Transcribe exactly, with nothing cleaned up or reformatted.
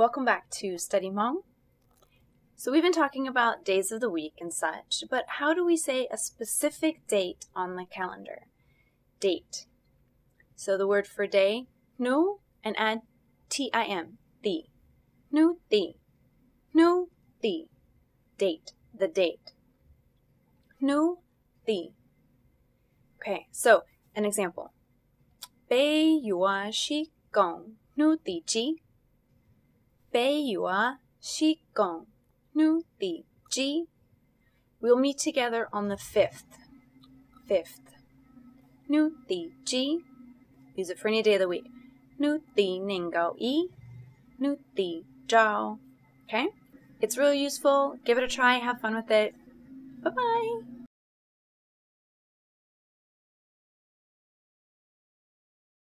Welcome back to Study Hmong. So we've been talking about days of the week and such, but how do we say a specific date on the calendar? Date. So the word for day, nu, and add T I M, the. Nu, the. Nu, the. Date, the date. Nu, the. Okay, so an example. Bei yua shi gong, nu the ji. Bei yua shi gong, nu the ji. We'll meet together on the fifth. Fifth. Nu the ji. Use it for any day of the week. Nu the ning gao yi. Nu the zhao. Okay? It's really useful. Give it a try. Have fun with it. Bye-bye.